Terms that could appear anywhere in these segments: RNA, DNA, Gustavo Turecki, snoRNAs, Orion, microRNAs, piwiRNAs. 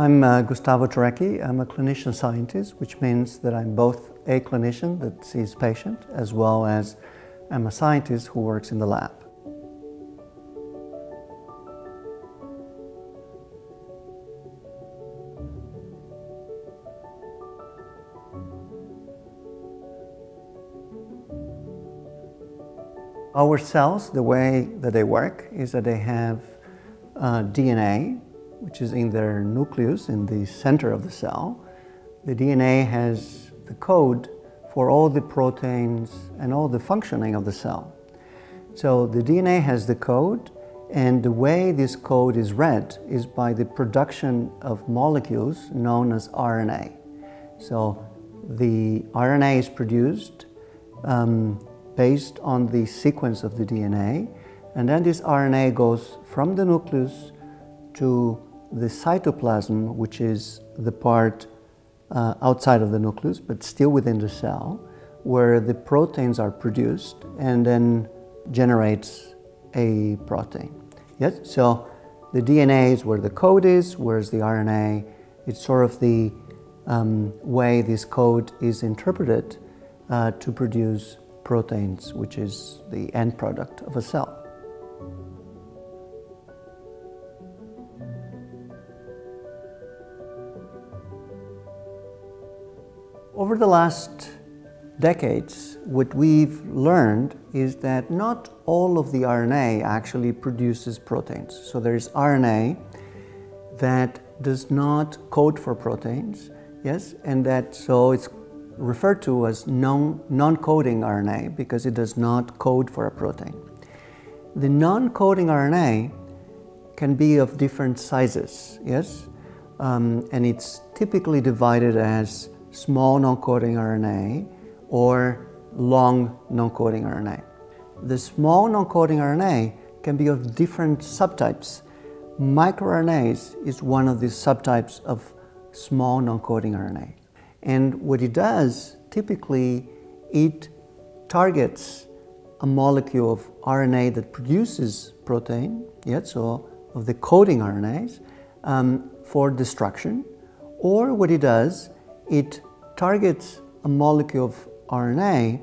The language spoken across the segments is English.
I'm Gustavo Turecki. I'm a clinician scientist, which means that I'm both a clinician that sees patient, as well as I'm a scientist who works in the lab. Our cells, the way that they work is that they have DNA, which is in their nucleus, in the center of the cell. The DNA has the code for all the proteins and all the functioning of the cell. So the DNA has the code, and the way this code is read is by the production of molecules known as RNA. So the RNA is produced based on the sequence of the DNA, and then this RNA goes from the nucleus to the cytoplasm, which is the part outside of the nucleus but still within the cell, where the proteins are produced and then generates a protein. Yes? So the DNA is where the code is, whereas the RNA, it's sort of the way this code is interpreted to produce proteins, which is the end product of a cell. Over the last decades, what we've learned is that not all of the RNA actually produces proteins. So there is RNA that does not code for proteins, yes, and that so it's referred to as non-coding RNA because it does not code for a protein. The non-coding RNA can be of different sizes, yes, and it's typically divided as small non-coding RNA or long non-coding RNA. The small non-coding RNA can be of different subtypes. MicroRNAs is one of the subtypes of small non-coding RNA. And what it does, typically, it targets a molecule of RNA that produces protein, yeah, so of the coding RNAs, for destruction. Or what it does, it targets a molecule of RNA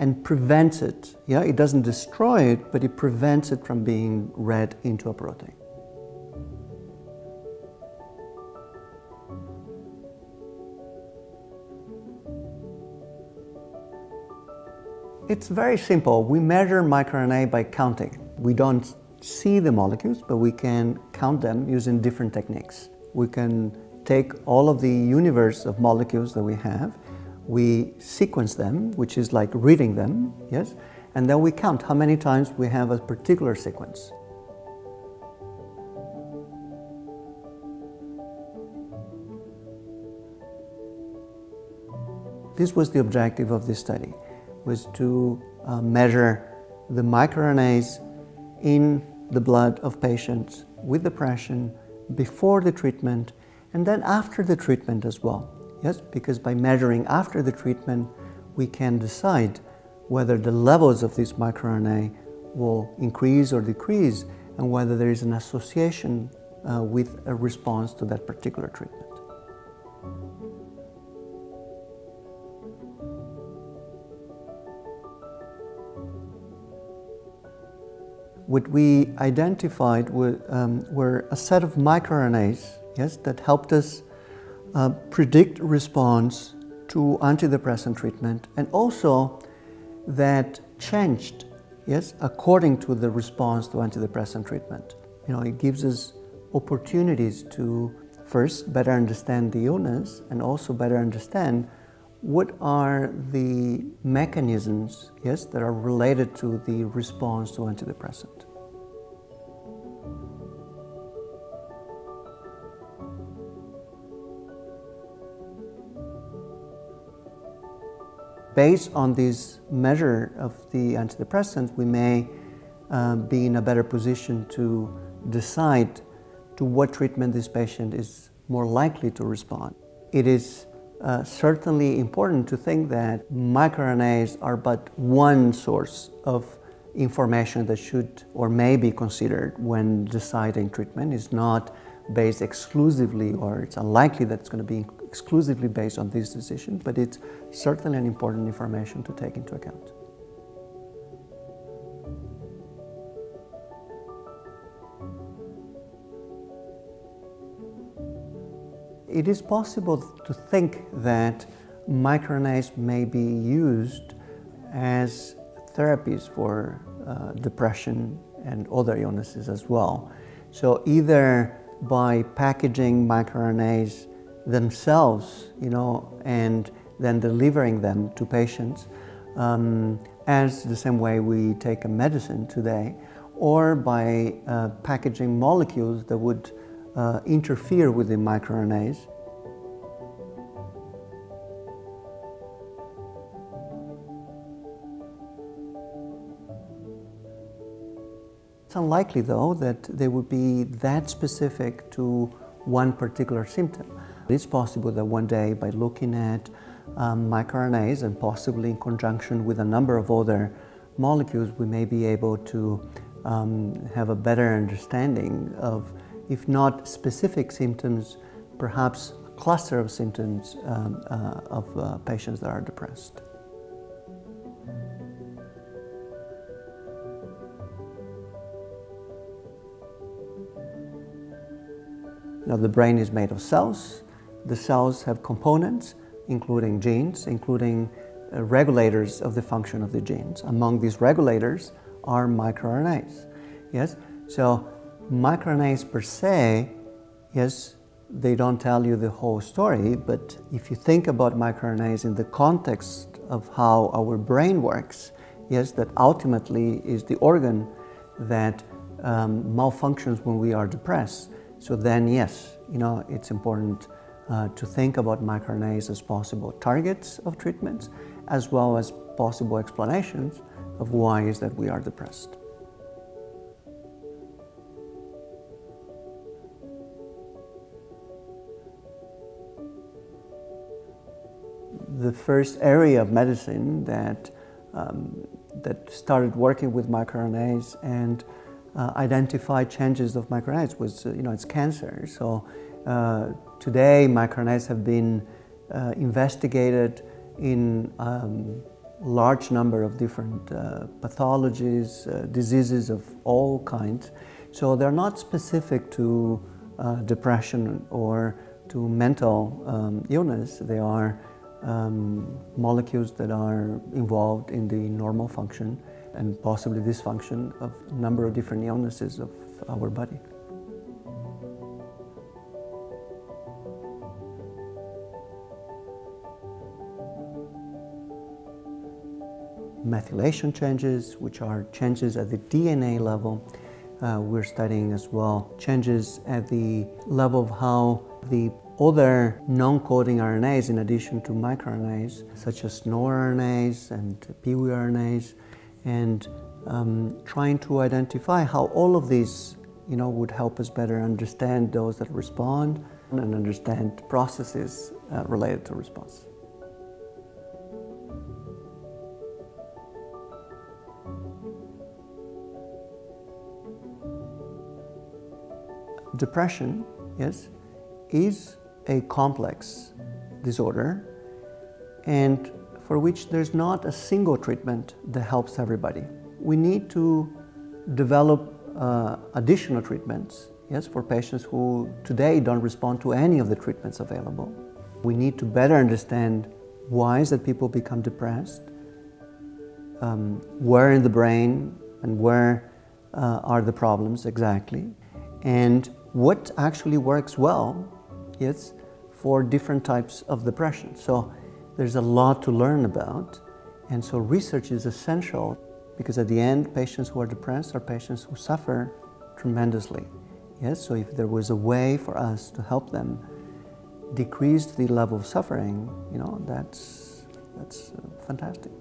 and prevents it. Yeah? It doesn't destroy it, but it prevents it from being read into a protein. It's very simple. We measure microRNA by counting. We don't see the molecules, but we can count them using different techniques. We can take all of the universe of molecules that we have, we sequence them, which is like reading them, yes, and then we count how many times we have a particular sequence. This was the objective of this study, was to measure the microRNAs in the blood of patients with depression before the treatment and then after the treatment as well, yes? Because by measuring after the treatment, we can decide whether the levels of this microRNA will increase or decrease and whether there is an association with a response to that particular treatment. What we identified were a set of microRNAs, yes, that helped us predict response to antidepressant treatment, and also that changed, yes, according to the response to antidepressant treatment. You know, it gives us opportunities to first better understand the illness and also better understand what are the mechanisms, yes, that are related to the response to antidepressant. Based on this measure of the antidepressant, we may be in a better position to decide to what treatment this patient is more likely to respond. It is certainly important to think that microRNAs are but one source of information that should or may be considered when deciding treatment. It's not based exclusively, or it's unlikely that it's going to be exclusively based on this decision, but it's certainly an important information to take into account. It is possible to think that microRNAs may be used as therapies for depression and other illnesses as well. So either by packaging microRNAs themselves, and then delivering them to patients as the same way we take a medicine today, or by packaging molecules that would interfere with the microRNAs. It's unlikely, though, that they would be that specific to one particular symptom. It's possible that one day, by looking at microRNAs and possibly in conjunction with a number of other molecules, we may be able to have a better understanding of, if not specific symptoms, perhaps a cluster of symptoms of patients that are depressed. Now, the brain is made of cells. The cells have components, including genes, including regulators of the function of the genes. Among these regulators are microRNAs. Yes? So, microRNAs per se, yes, they don't tell you the whole story, but if you think about microRNAs in the context of how our brain works, yes, that ultimately is the organ that malfunctions when we are depressed. So then, yes, it's important to think about microRNAs as possible targets of treatments, as well as possible explanations of why is that we are depressed. The first area of medicine that, started working with microRNAs and identified changes of microRNAs was, it's cancer. So today microRNAs have been investigated in a large number of different pathologies, diseases of all kinds. So they're not specific to depression or to mental illness. They are molecules that are involved in the normal function and possibly dysfunction of a number of different illnesses of our body. Methylation changes, which are changes at the DNA level. We're studying as well changes at the level of how the other non-coding RNAs, in addition to microRNAs, such as snoRNAs and piwiRNAs, and trying to identify how all of these, would help us better understand those that respond and understand processes related to response. Depression, yes, is a complex disorder, and for which there's not a single treatment that helps everybody. We need to develop additional treatments, yes, for patients who today don't respond to any of the treatments available. We need to better understand why is that people become depressed, where in the brain and where are the problems exactly, and what actually works well, yes, for different types of depression. So there's a lot to learn about, and so research is essential, because at the end, patients who are depressed are patients who suffer tremendously. Yes, so if there was a way for us to help them decrease the level of suffering, that's fantastic.